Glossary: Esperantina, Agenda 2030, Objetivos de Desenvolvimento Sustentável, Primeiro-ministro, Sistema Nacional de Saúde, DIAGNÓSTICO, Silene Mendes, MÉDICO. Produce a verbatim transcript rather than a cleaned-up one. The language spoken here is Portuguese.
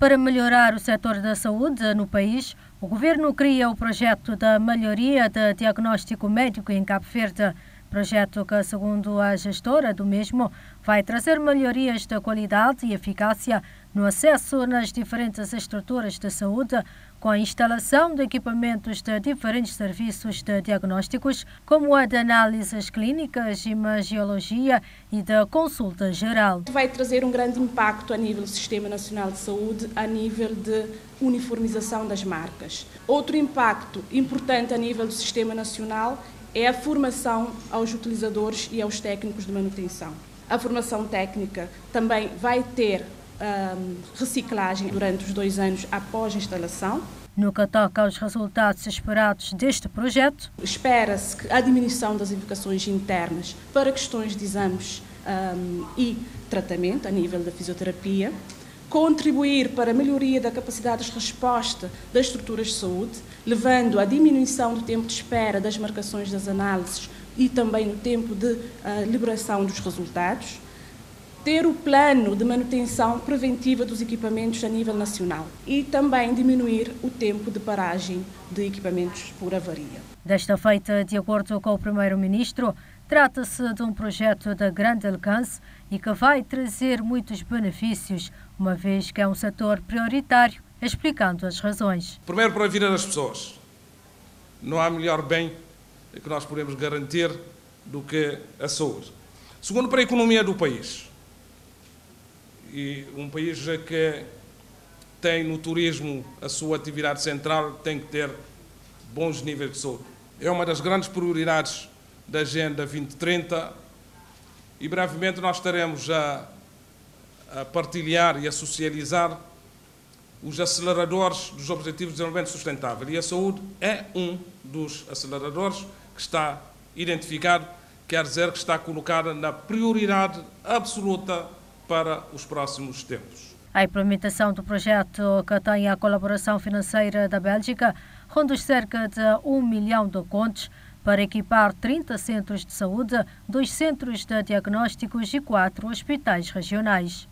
Para melhorar o setor da saúde no país, o governo cria o projeto da melhoria de diagnóstico médico em Cabo Verde, projeto que, segundo a gestora do mesmo, vai trazer melhorias de qualidade e eficácia no acesso nas diferentes estruturas de saúde, com a instalação de equipamentos de diferentes serviços de diagnósticos, como a de análises clínicas, imagiologia e da consulta geral. Vai trazer um grande impacto a nível do Sistema Nacional de Saúde, a nível de uniformização das marcas. Outro impacto importante a nível do Sistema Nacional é a formação aos utilizadores e aos técnicos de manutenção. A formação técnica também vai ter reciclagem durante os dois anos após a instalação. No que toca aos resultados esperados deste projeto, espera-se que a diminuição das invocações internas para questões de exames um, e tratamento a nível da fisioterapia, contribuir para a melhoria da capacidade de resposta das estruturas de saúde, levando à diminuição do tempo de espera das marcações das análises e também no tempo de uh, liberação dos resultados, ter o plano de manutenção preventiva dos equipamentos a nível nacional e também diminuir o tempo de paragem de equipamentos por avaria. Desta feita, de acordo com o Primeiro-Ministro, trata-se de um projeto de grande alcance e que vai trazer muitos benefícios, uma vez que é um setor prioritário, explicando as razões. Primeiro, para a vida das pessoas. Não há melhor bem que nós podemos garantir do que a saúde. Segundo, para a economia do país. E um país que tem no turismo a sua atividade central tem que ter bons níveis de saúde. É uma das grandes prioridades da Agenda vinte trinta e brevemente nós estaremos a, a partilhar e a socializar os aceleradores dos Objetivos de Desenvolvimento Sustentável. E a saúde é um dos aceleradores que está identificado, quer dizer que está colocada na prioridade absoluta para os próximos tempos. A implementação do projeto, que tem a colaboração financeira da Bélgica, ronda cerca de um milhão de contos para equipar trinta centros de saúde, dois centros de diagnósticos e quatro hospitais regionais.